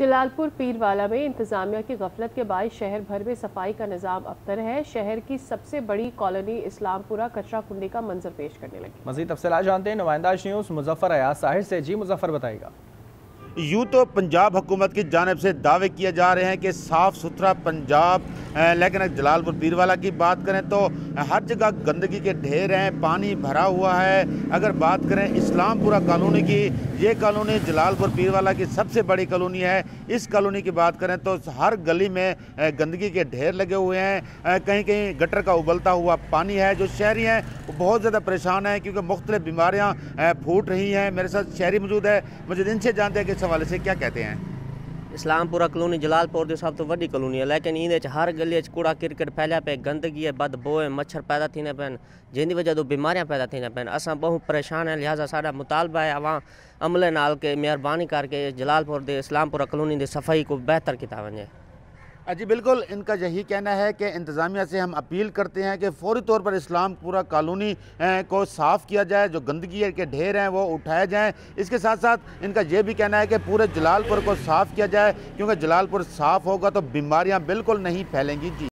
जलालपुर पीरवाला में इंतजामिया की गफलत के बाद शहर भर में सफाई का निज़ाम अबतर है। शहर की सबसे बड़ी कॉलोनी इस्लामपुरा कचरा कुंडी का मंजर पेश करने लगी। मज़ीद तफसीलात जानते हैं नुमाइंदा न्यूज़ मुज़फ़र रियाज़ साहिर से। जी मुज़फ़र बताएगा। यूँ तो पंजाब हुकूमत की जानिब से दावे किए जा रहे हैं कि साफ़ सुथरा पंजाब, लेकिन जलालपुर पीरवाला की बात करें तो हर जगह गंदगी के ढेर हैं, पानी भरा हुआ है। अगर बात करें इस्लामपुरा कॉलोनी की, ये कॉलोनी जलालपुर पीरवाला की सबसे बड़ी कॉलोनी है। इस कॉलोनी की बात करें तो हर गली में गंदगी के ढेर लगे हुए हैं। कहीं कहीं गटर का उबलता हुआ पानी है। जो शहरी हैं वो बहुत ज़्यादा परेशान हैं क्योंकि मुख्तलिफ बीमारियाँ फूट रही हैं। मेरे साथ शहरी मौजूद है, मुझे इनसे जानते हैं कि इस हवाले से क्या कहते हैं। इस्लामपुरा कॉलोनी जलालपुर दे सब तो वड्डी कॉलोनी है, लेकिन इन हर गली कूड़ा क्रिकेट फैलिया पे, गंदगी है, बदबू है, मच्छर पैदा थीने पैन, जिंदी वजह तो बीमारियां पैदा थीने पैन। असा बहुत परेशान है, लिहाजा साडा मुतालबा है अवां अमले नाल के मेहरबानी करके जलालपुर दे इस्लामपुरा कॉलोनी दे सफाई को बेहतर किया वने। जी बिल्कुल, इनका यही कहना है कि इंतज़ामिया से हम अपील करते हैं कि फ़ौरी तौर पर इस्लामपुरा कॉलोनी को साफ़ किया जाए, जो गंदगी के ढेर हैं वो उठाए जाएं। इसके साथ साथ इनका ये भी कहना है कि पूरे जलालपुर को साफ़ किया जाए, क्योंकि जलालपुर साफ़ होगा तो बीमारियां बिल्कुल नहीं फैलेंगी। जी।